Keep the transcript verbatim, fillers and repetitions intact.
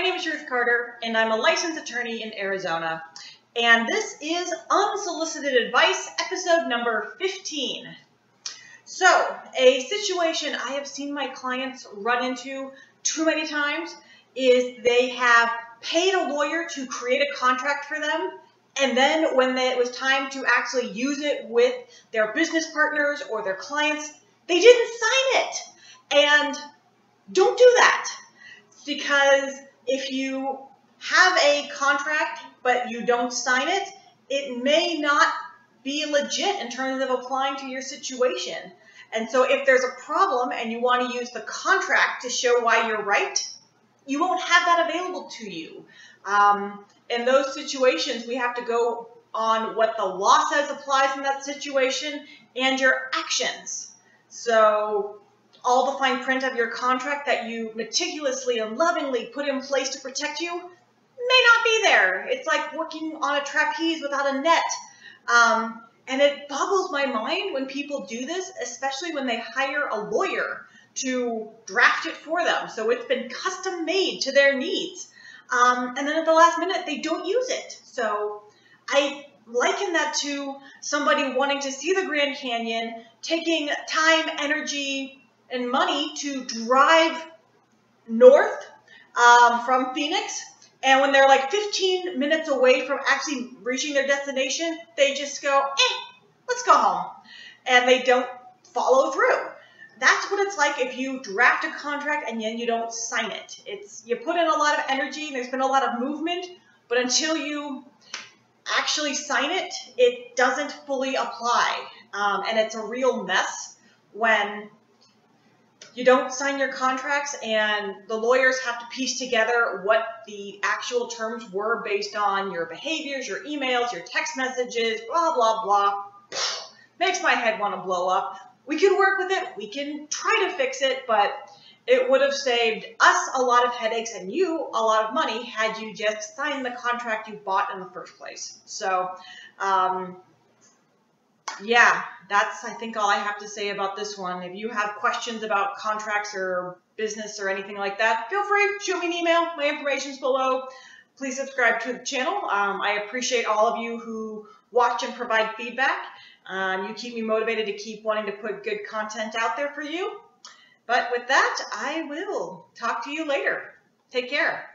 My name is Ruth Carter, and I'm a licensed attorney in Arizona. And this is Unsolicited Advice, episode number fifteen. So, a situation I have seen my clients run into too many times is they have paid a lawyer to create a contract for them, and then when it was time to actually use it with their business partners or their clients, they didn't sign it. And don't do that, because if you have a contract but you don't sign it, it may not be legit in terms of applying to your situation. And so if there's a problem and you want to use the contract to show why you're right, you won't have that available to you. Um, in those situations, we have to go on what the law says applies in that situation and your actions. So all the fine print of your contract that you meticulously and lovingly put in place to protect you may not be there. It's like working on a trapeze without a net. Um, and it boggles my mind when people do this, especially when they hire a lawyer to draft it for them. So it's been custom made to their needs. Um, and then at the last minute, they don't use it. So I liken that to somebody wanting to see the Grand Canyon, taking time, energy, and money to drive north um, from Phoenix. And when they're like fifteen minutes away from actually reaching their destination, they just go, eh, let's go home. And they don't follow through. That's what it's like if you draft a contract and then you don't sign it. It's, you put in a lot of energy and there's been a lot of movement, but until you actually sign it, it doesn't fully apply. Um, and it's a real mess when you don't sign your contracts and the lawyers have to piece together what the actual terms were based on your behaviors, your emails, your text messages, blah, blah, blah. Makes my head want to blow up. We can work with it. We can try to fix it, but it would have saved us a lot of headaches and you a lot of money had you just signed the contract you bought in the first place. So, um, yeah, that's, I think, all I have to say about this one. If you have questions about contracts or business or anything like that, feel free, shoot me an email. My information's below. Please subscribe to the channel. Um, I appreciate all of you who watch and provide feedback. Um, you keep me motivated to keep wanting to put good content out there for you. But with that, I will talk to you later. Take care.